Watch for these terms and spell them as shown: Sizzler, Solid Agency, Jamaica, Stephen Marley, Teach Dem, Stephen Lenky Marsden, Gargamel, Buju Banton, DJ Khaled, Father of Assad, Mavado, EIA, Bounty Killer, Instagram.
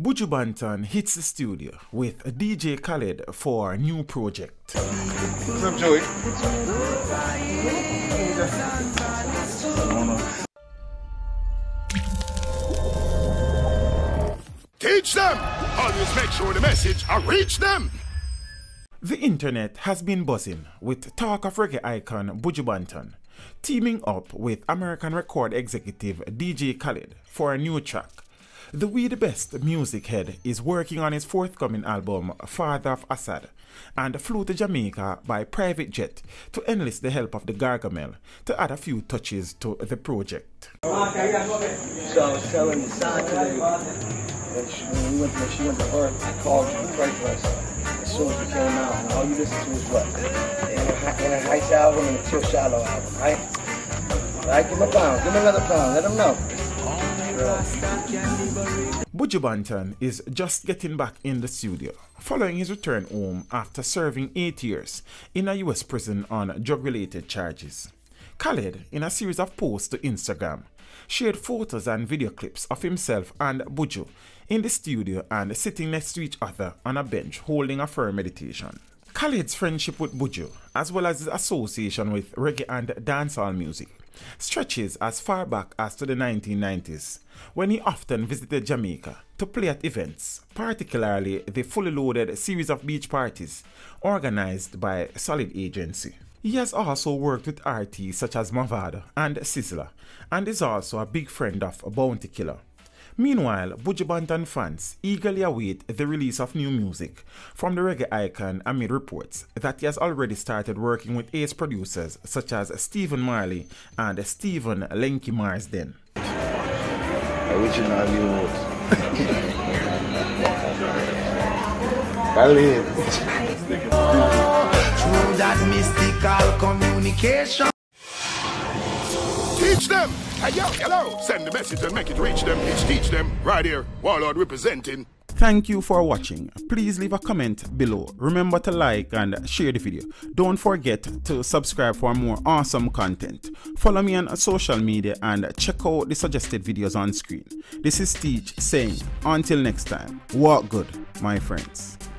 Buju Banton hits the studio with DJ Khaled for a new project. What's up, Joey? Teach them! Always make sure the message I reach them! The internet has been buzzing with talk of reggae icon Buju Banton teaming up with American record executive DJ Khaled for a new track. The We The Best music head is working on his forthcoming album Father of Assad and flew to Jamaica by private jet to enlist the help of the Gargamel to add a few touches to the project. So I was telling the son today that when she went to Earth, I called you to pray for us as soon as we came out, and all you listened to was what? And a Heights album and a Till Shiloh album, right? Right, give him a pound, give him another pound, let him know. Buju Banton is just getting back in the studio following his return home after serving 8 years in a US prison on drug-related charges. Khaled, in a series of posts to Instagram, shared photos and video clips of himself and Buju in the studio and sitting next to each other on a bench holding a prayer meditation. Khaled's friendship with Buju, as well as his association with reggae and dancehall music, stretches as far back as to the 1990s, when he often visited Jamaica to play at events, particularly the fully loaded series of beach parties organized by Solid Agency. He has also worked with artists such as Mavado and Sizzler, and is also a big friend of Bounty Killer. Meanwhile, Buju Banton fans eagerly await the release of new music from the reggae icon amid reports that he has already started working with ace producers such as Stephen Marley and Stephen Lenky Marsden. I wish you not new through that mystical communication. Teach them! Hey yo, hello! Send the message and make it reach them. It's Teach Dem, right here, Warlord representing. Thank you for watching. Please leave a comment below. Remember to like and share the video. Don't forget to subscribe for more awesome content. Follow me on social media and check out the suggested videos on screen. This is Teach saying, until next time, walk good, my friends.